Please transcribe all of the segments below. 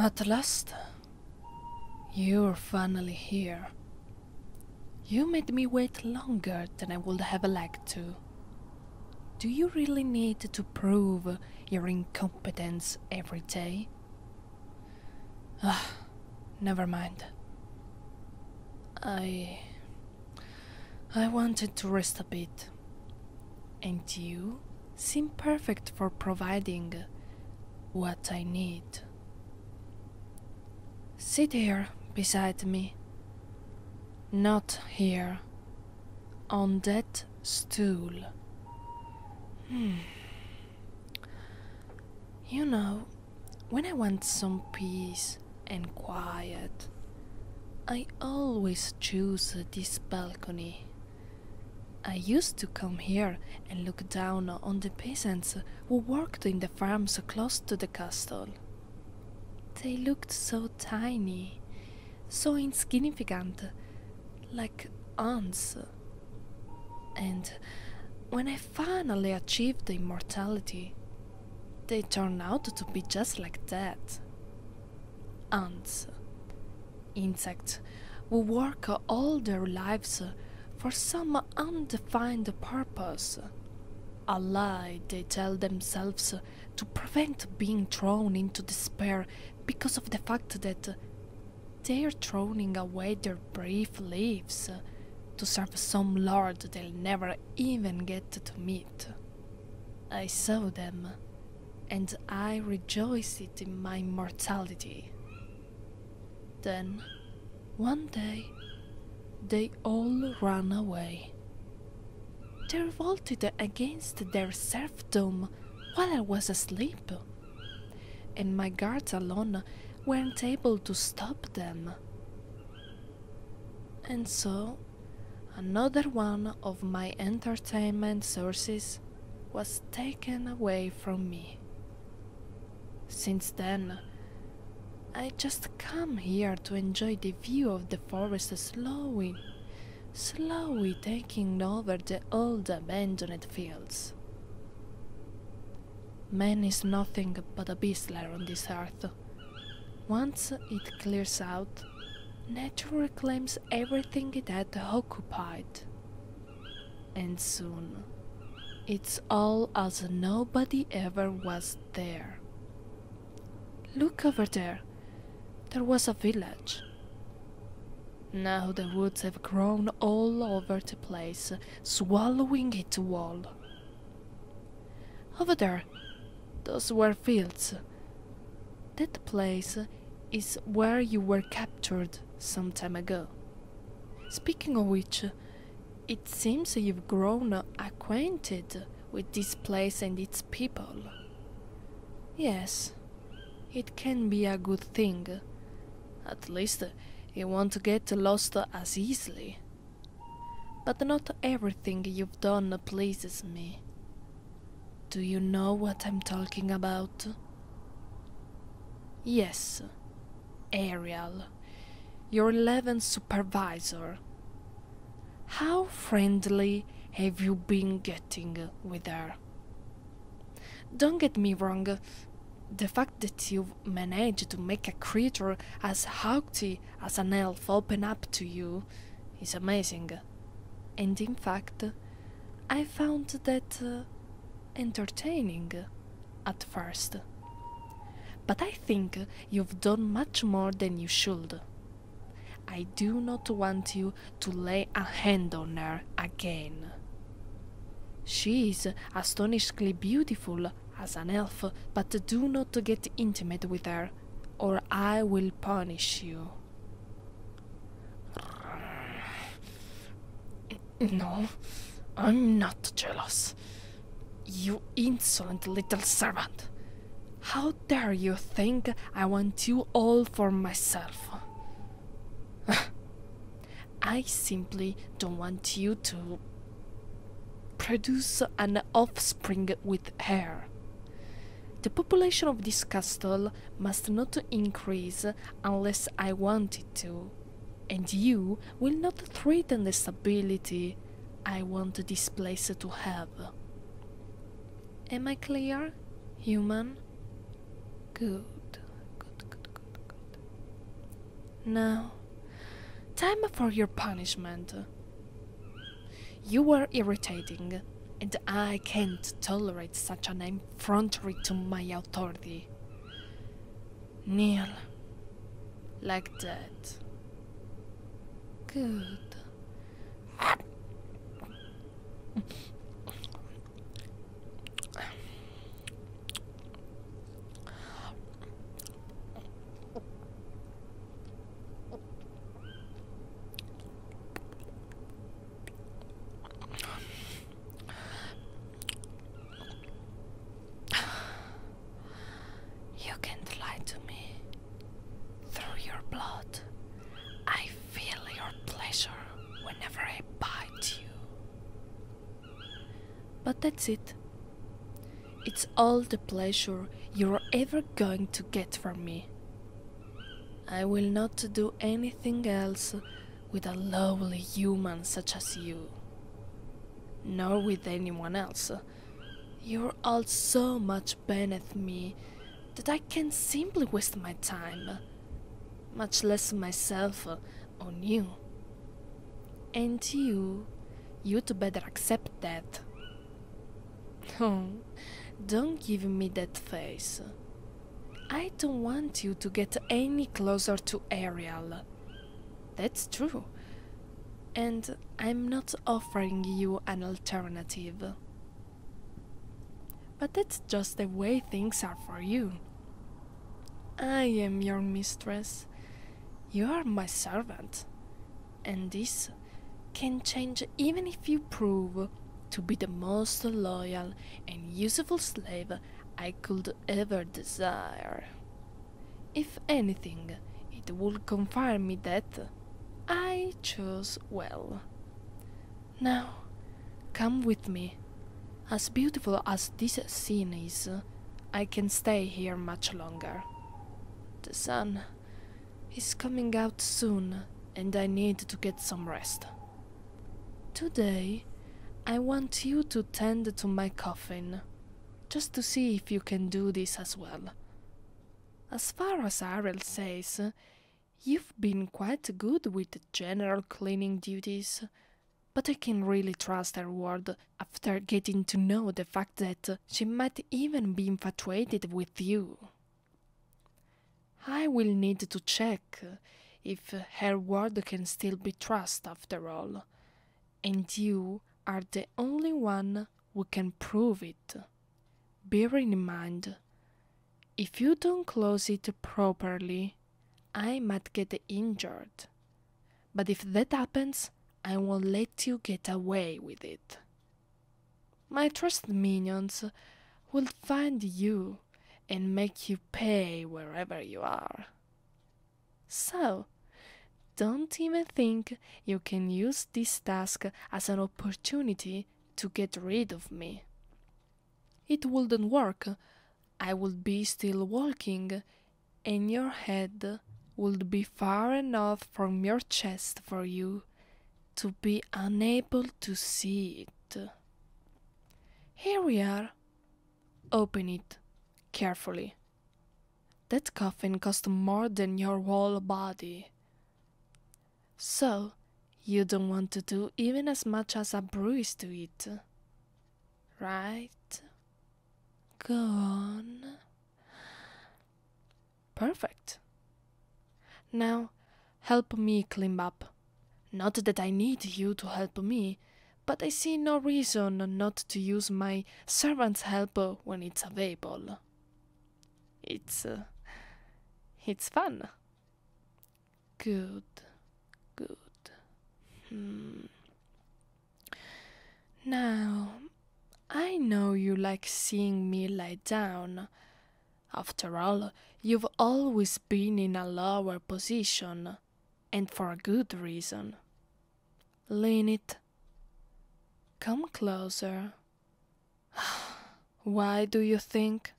At last, you're finally here. You made me wait longer than I would have liked to. Do you really need to prove your incompetence every day? Ah, never mind. I wanted to rest a bit. And you seem perfect for providing what I need. Sit here beside me. Not here. On that stool. You know, when I want some peace and quiet, I always choose this balcony. I used to come here and look down on the peasants who worked in the farms close to the castle. They looked so tiny, so insignificant, like ants. And when I finally achieved immortality, they turned out to be just like that. Ants. Insects who work all their lives for some undefined purpose. A lie they tell themselves to prevent being thrown into despair because of the fact that they're throwing away their brief lives to serve some lord they'll never even get to meet. I saw them, and I rejoiced in my mortality. Then, one day, they all ran away. They revolted against their serfdom while I was asleep, and my guards alone weren't able to stop them. And so, another one of my entertainment sources was taken away from me. Since then, I just come here to enjoy the view of the forest slowly taking over the old abandoned fields. Man is nothing but a beastler on this earth. Once it clears out, nature reclaims everything it had occupied. And soon, it's all as nobody ever was there. Look over there. There was a village. Now the woods have grown all over the place, swallowing it all. Over there, those were fields. That place is where you were captured some time ago. Speaking of which, it seems you've grown acquainted with this place and its people. Yes, it can be a good thing. At least you won't get lost as easily. But not everything you've done pleases me. Do you know what I'm talking about? Yes, Ariel, your 11th supervisor. How friendly have you been getting with her? Don't get me wrong. The fact that you've managed to make a creature as haughty as an elf open up to you is amazing. And in fact, I found that entertaining at first. But I think you've done much more than you should. I do not want you to lay a hand on her again. She is astonishingly beautiful as an elf, but do not get intimate with her, or I will punish you. No, I'm not jealous. You insolent little servant. How dare you think I want you all for myself? I simply don't want you to produce an offspring with her. The population of this castle must not increase unless I want it to, and you will not threaten the stability I want this place to have. Am I clear, human? Good. Now, time for your punishment. You were irritating, and I can't tolerate such an effrontery to my authority. Kneel. Like that. Good. But that's it. It's all the pleasure you're ever going to get from me. I will not do anything else with a lovely human such as you. Nor with anyone else. You're all so much beneath me that I can simply waste my time, much less myself, on you. And you'd better accept that. Oh, don't give me that face. I don't want you to get any closer to Ariel. That's true. And I'm not offering you an alternative. But that's just the way things are for you. I am your mistress. You are my servant. And this can change even if you prove to be the most loyal and useful slave I could ever desire. If anything, it would confirm me that I chose well. Now, come with me. As beautiful as this scene is, I can stay here much longer. The sun is coming out soon, and I need to get some rest. Today, I want you to tend to my coffin, just to see if you can do this as well. As far as Ariel says, you've been quite good with the general cleaning duties, but I can really trust her word after getting to know the fact that she might even be infatuated with you. I will need to check if her word can still be trusted after all, and you are the only one who can prove it. Bear in mind, if you don't close it properly, I might get injured. But if that happens, I won't let you get away with it. My trusted minions will find you and make you pay wherever you are. So, don't even think you can use this task as an opportunity to get rid of me. It wouldn't work. I would be still walking, and your head would be far enough from your chest for you to be unable to see it. Here we are. Open it carefully. That coffin cost more than your whole body. So, you don't want to do even as much as a bruise to it, right? Go on. Perfect. Now, help me climb up. Not that I need you to help me, but I see no reason not to use my servant's help when it's available. It's fun. Good. Good. Now, I know you like seeing me lie down. After all, you've always been in a lower position, and for a good reason. Lean it. Come closer. Why do you think?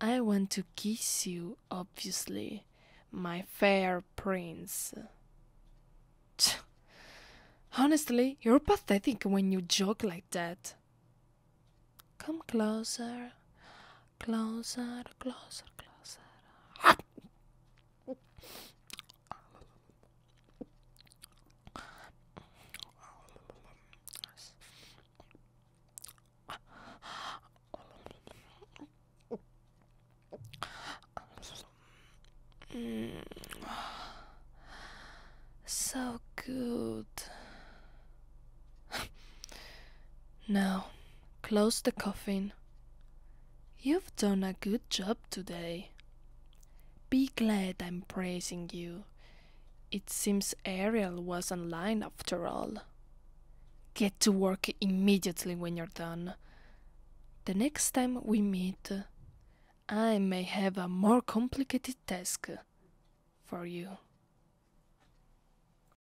I want to kiss you, obviously, my fair prince. Honestly, you're pathetic when you joke like that. Come closer, closer, closer, closer. So good. Now, close the coffin. You've done a good job today. Be glad I'm praising you. It seems Ariel was online after all. Get to work immediately when you're done. The next time we meet, I may have a more complicated task for you.